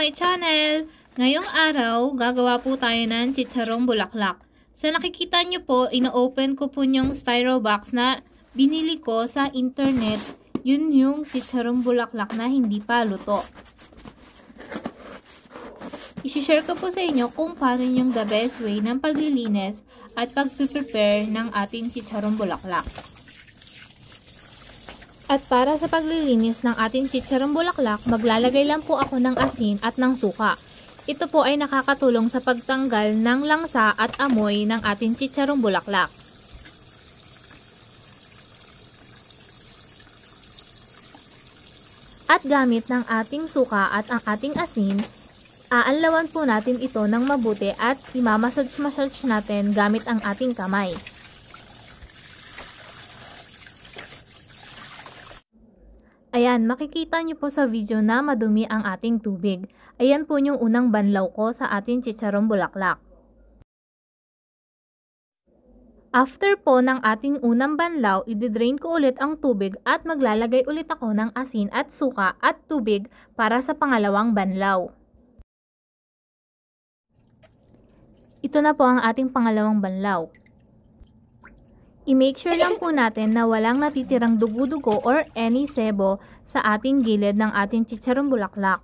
my channel! Ngayong araw, gagawa po tayo ng chicharong bulaklak. Sa nakikita nyo po, ino-open ko po yung styro box na binili ko sa internet. Yun yung chicharong bulaklak na hindi pa luto. I-share ko po sa inyo kung paano yung the best way ng paglilinis at pag-prepare ng ating chicharong bulaklak. At para sa paglilinis ng ating chicharon bulaklak, maglalagay lang po ako ng asin at ng suka. Ito po ay nakakatulong sa pagtanggal ng langsa at amoy ng ating chicharon bulaklak. At gamit ng ating suka at ang ating asin, aanlawan po natin ito ng mabuti at imamassage natin gamit ang ating kamay. Ayan, makikita nyo po sa video na madumi ang ating tubig. Ayan po yung unang banlaw ko sa ating chicharon bulaklak. After po ng ating unang banlaw, i-drain ko ulit ang tubig at maglalagay ulit ako ng asin at suka at tubig para sa pangalawang banlaw. Ito na po ang ating pangalawang banlaw. I-make sure lang po natin na walang natitirang dugo-dugo or any sebo sa ating gilid ng ating chicharon bulaklak.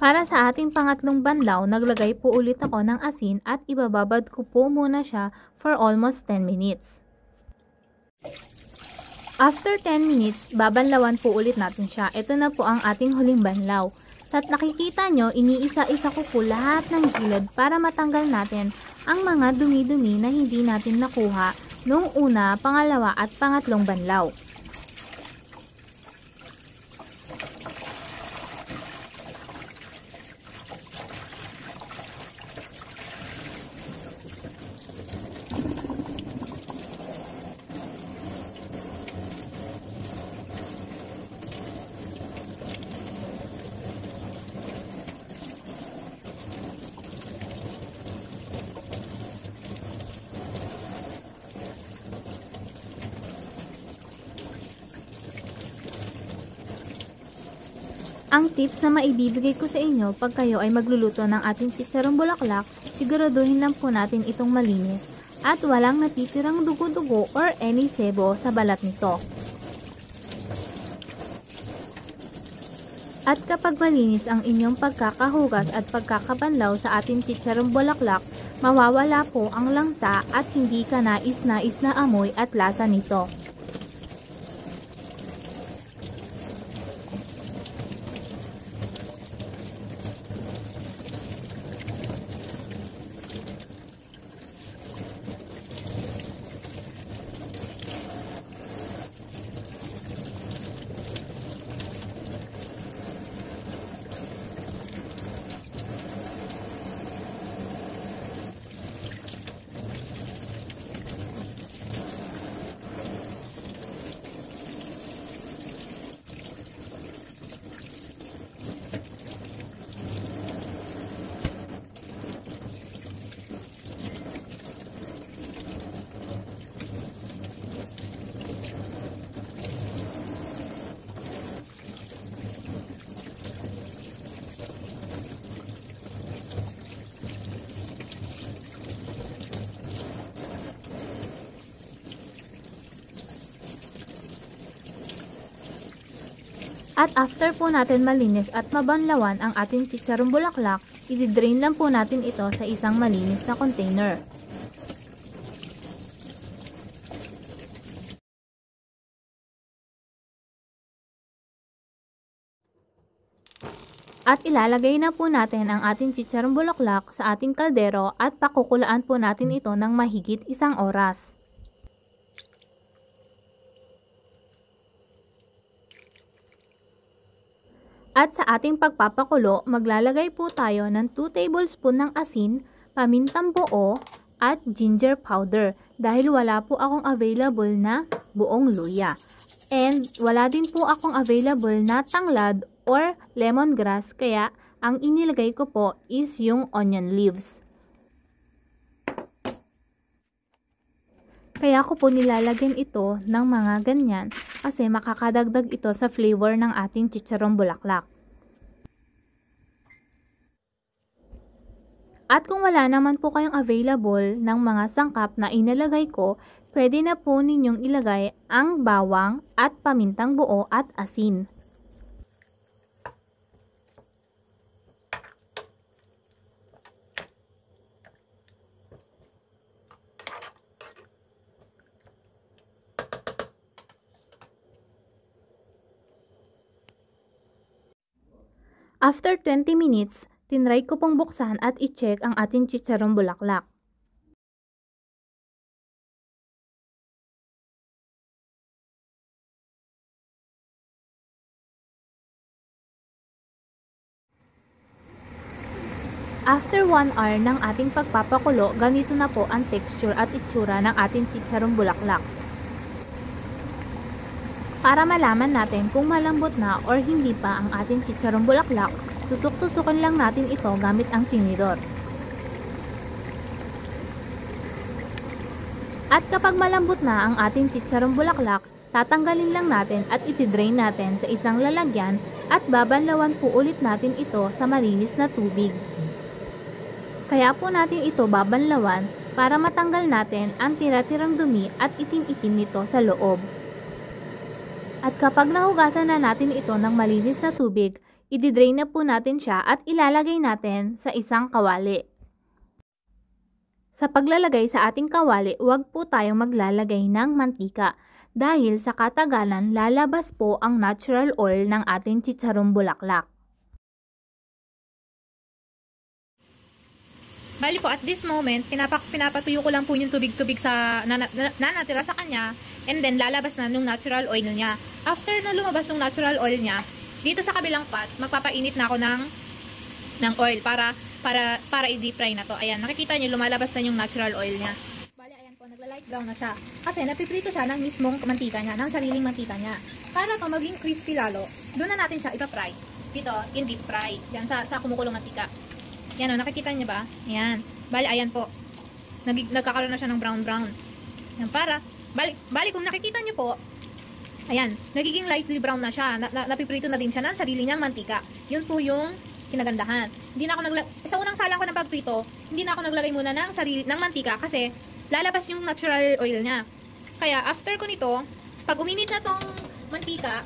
Para sa ating pangatlong banlaw, naglagay po ulit ako ng asin at ibababad ko po muna siya for almost 10 minutes. After 10 minutes, babanlawan po ulit natin siya. Ito na po ang ating huling banlaw. At nakikita nyo, iniisa-isa ko po lahat ng gilid para matanggal natin ang mga dumi-dumi na hindi natin nakuha noong una, pangalawa at pangatlong banlaw. Ang tips na maibibigay ko sa inyo pag kayo ay magluluto ng ating chicharong bulaklak, siguraduhin lang po natin itong malinis at walang natitirang dugo-dugo or any sebo sa balat nito. At kapag malinis ang inyong pagkakahugas at pagkakabanlaw sa ating chicharong bulaklak, mawawala po ang langsa at hindi ka nais-nais na amoy at lasa nito. At after po natin malinis at mabanlawan ang ating chicharon bulaklak, i-drain lang po natin ito sa isang malinis na container. At ilalagay na po natin ang ating chicharon bulaklak sa ating kaldero at pakukulaan po natin ito ng mahigit isang oras. At sa ating pagpapakulo, maglalagay po tayo ng 2 tablespoon ng asin, pamintang buo, at ginger powder dahil wala po akong available na buong luya. And wala din po akong available na tanglad or lemongrass kaya ang inilagay ko po is yung onion leaves. Kaya ko po nilalagyan ito ng mga ganyan kasi makakadagdag ito sa flavor ng ating chicharon bulaklak. At kung wala naman po kayong available ng mga sangkap na inilagay ko, pwede na po ninyong ilagay ang bawang at pamintang buo at asin. After 20 minutes, tinry ko pong buksan at i-check ang ating chicharon bulaklak. After 1 hour ng ating pagpapakulo, ganito na po ang texture at itsura ng ating chicharon bulaklak. Para malaman natin kung malambot na or hindi pa ang ating chicharon bulaklak, tusok-tusukan lang natin ito gamit ang tinidor. At kapag malambot na ang ating chicharon bulaklak, tatanggalin lang natin at itidrain natin sa isang lalagyan at babanlawan po ulit natin ito sa malinis na tubig. Kaya po natin ito babanlawan para matanggal natin ang tira-tirang dumi at itim-itim nito sa loob. At kapag nahugasan na natin ito ng malinis na tubig, i-drain na po natin siya at ilalagay natin sa isang kawali. Sa paglalagay sa ating kawali, huwag po tayong maglalagay ng mantika dahil sa katagalan lalabas po ang natural oil ng ating chicharon bulaklak. Bali po, at this moment, pinapatuyo ko lang po yung tubig-tubig na natira sa kanya, and then lalabas na nung natural oil niya. After na lumabas nung natural oil niya, dito sa kabilang pot, magpapainit na ako ng oil para i-deep fry na to. Ayan, nakikita nyo, lumalabas na yung natural oil niya. Bale, ayan po, nagla-light brown na siya. Kasi napiprito siya ng mismong mantika niya, ng sariling mantika niya. Para to maging crispy lalo, doon na natin siya ipa-fry. Dito, in deep fry. Yan, sa kumukulong mantika. Yan o, nakikita nyo ba? Ayan. Bale, ayan po. Nagkakaroon na siya ng brown-brown. Yan, para. Bale, kung nakikita nyo po, ayan, nagiging lightly brown na siya. Napiprito na din siya ng sarili niyang mantika. Yun po yung kinagandahan. Hindi na ako sa unang sala ko ng pagprito, hindi na ako naglagay muna ng mantika kasi lalabas yung natural oil niya. Kaya after ko nito, pag uminit na tong mantika,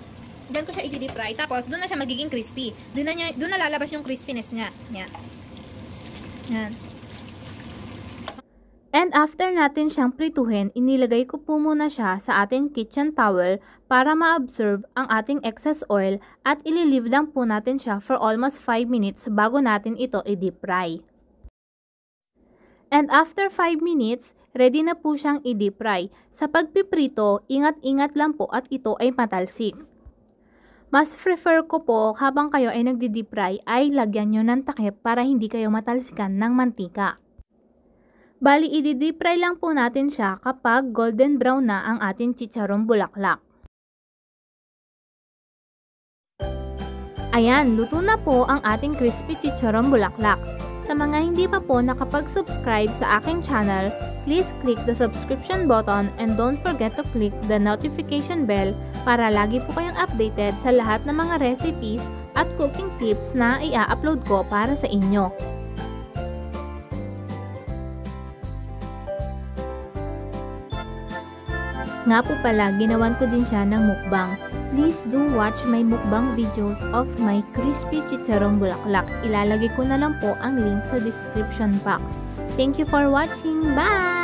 dyan ko siya i-deep fry. Tapos doon na siya magiging crispy. Doon na lalabas yung crispiness niya. Yan. Yan. And after natin siyang prituhin, inilagay ko po muna siya sa ating kitchen towel para ma-absorb ang ating excess oil at ililive lang po natin siya for almost 5 minutes bago natin ito i-deep fry. And after 5 minutes, ready na po siyang i-deep fry. Sa pagpiprito, ingat-ingat lang po at ito ay matalsik. Mas prefer ko po habang kayo ay nagdi-deep fry ay lagyan nyo ng takip para hindi kayo matalsikan ng mantika. Bali, i-deep fry lang po natin siya kapag golden brown na ang ating chicharon bulaklak. Ayan, luto na po ang ating crispy chicharon bulaklak. Sa mga hindi pa po nakapag-subscribe sa aking channel, please click the subscription button and don't forget to click the notification bell para lagi po kayong updated sa lahat ng mga recipes at cooking tips na i-upload ko para sa inyo. Nga po pala, ginawan ko din siya ng mukbang. Please do watch my mukbang videos of my crispy chicharon bulaklak. Ilalagay ko na lang po ang link sa description box. Thank you for watching. Bye!